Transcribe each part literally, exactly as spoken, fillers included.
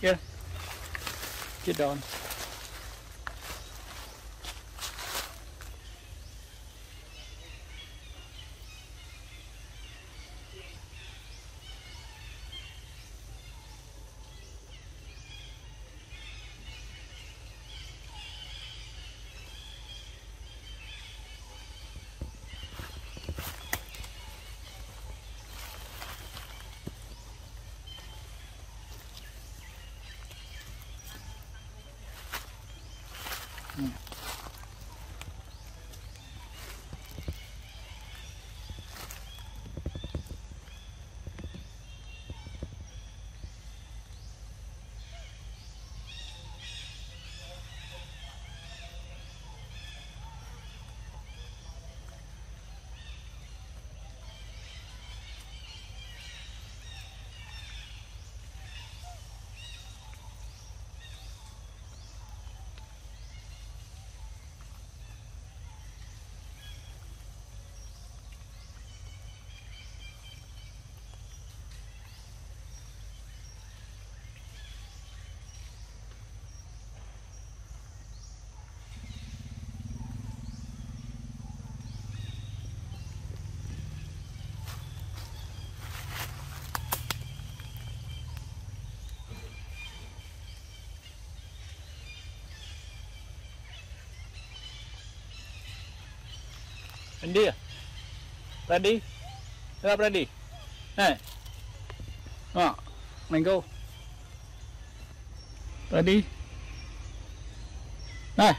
Here. Get down. India, ready? You are ready? Hey, ah, mango, ready? Hey,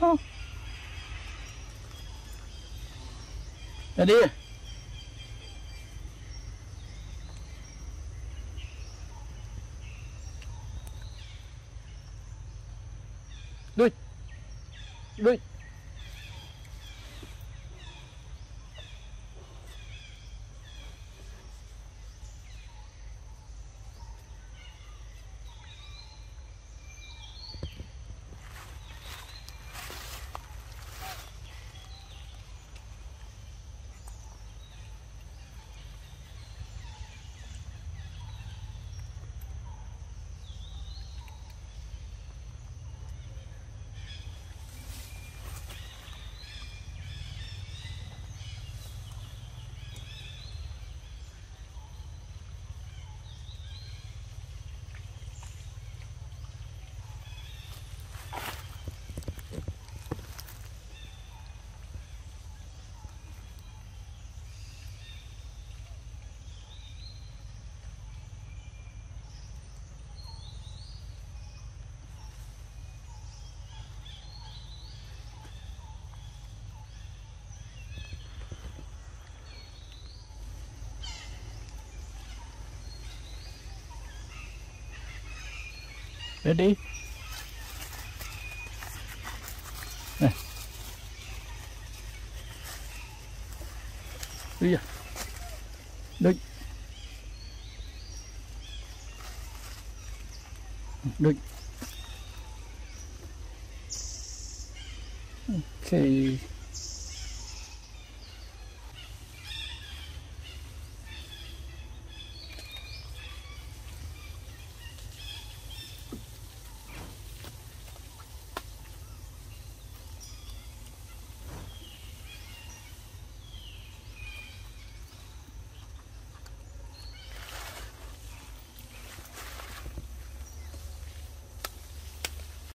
oh, ready? Good. Wait. Ready? Nè. Đi à. Đứng. Đứng. Ok.